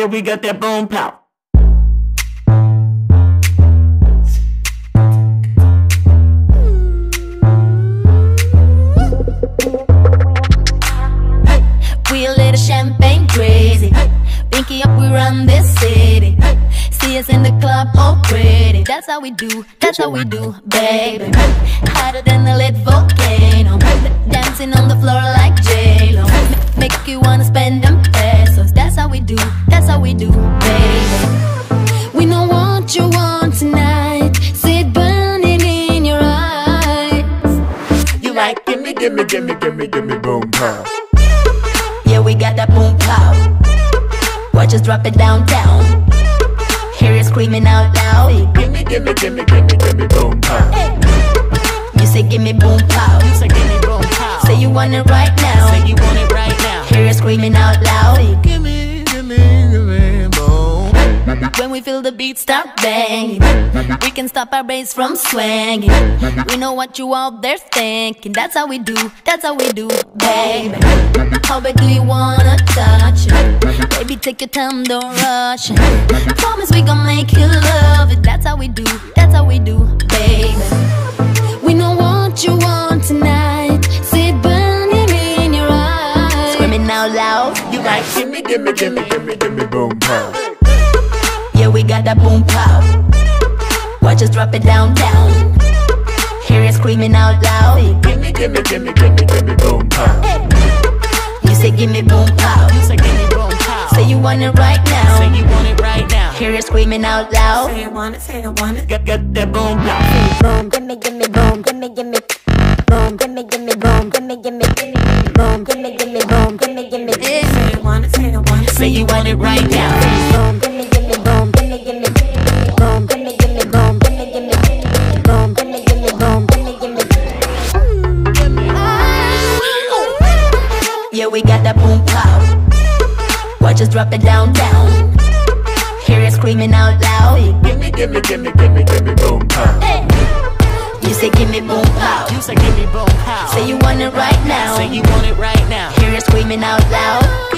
Yeah, we got that boom pow. Hey, we a little champagne crazy. Hey, Binky up, we run this city. Hey, see us in the club, oh pretty. That's how we do, that's how we do, baby. Hey, hotter than a lit volcano. Hey, dancing on the floor like J-Lo. Hey, make you wanna spend them pesos. That's how we do, that's how we do, baby. We know what you want tonight. See it burning in your eyes. You like gimme, gimme, gimme, gimme, gimme boom pow. Yeah, we got that boom pow. Watch us drop it downtown. Hear it screaming out loud. Gimme, gimme, gimme, gimme, gimme boom pow. Hey. You say gimme boom pow. You say gimme boom pow. Say you want it right now. Say you want it right now. Hear it screaming out loud. Say, gimme, gimme, gimme boom. When we feel the beat start banging, we can stop our bass from swinging. We know what you out there thinking. That's how we do, baby. How bad do you wanna touch it? Baby, take your time, don't rush it. Promise we gon' make you love it. That's how we do, baby. We know what you want tonight. See it burning in your eyes. Screaming out loud. You like gimme, gimme, gimme, gimme, gimme boom pow. Yeah, we got that boom pow. Watch us drop it downtown. Hear it screaming out loud. Gimme, gimme, gimme, gimme, gimme boom pow. You say gimme boom pow. You say gimme boom pow. Say you want it right now. Say you want it right now. Hear it screaming out loud. Say you want it, say you want it. Got that boom pow. Boom, gimme, gimme, boom, gimme, gimme. Boom, gimme, gimme, boom, gimme, gimme. Boom, gimme, gimme, boom, gimme, gimme. Say you want it, say you want it. Say you want it right now. Boom, gimme, gimme. Yeah, we got that boom pow. Watch us drop it downtown. Hear it screaming out loud. Gimme, gimme, gimme, gimme, gimme boom pow. Hey. You say gimme boom pow. You say gimme boom pow. Say you want it right now. Say you want it right now. Hear it screaming out loud.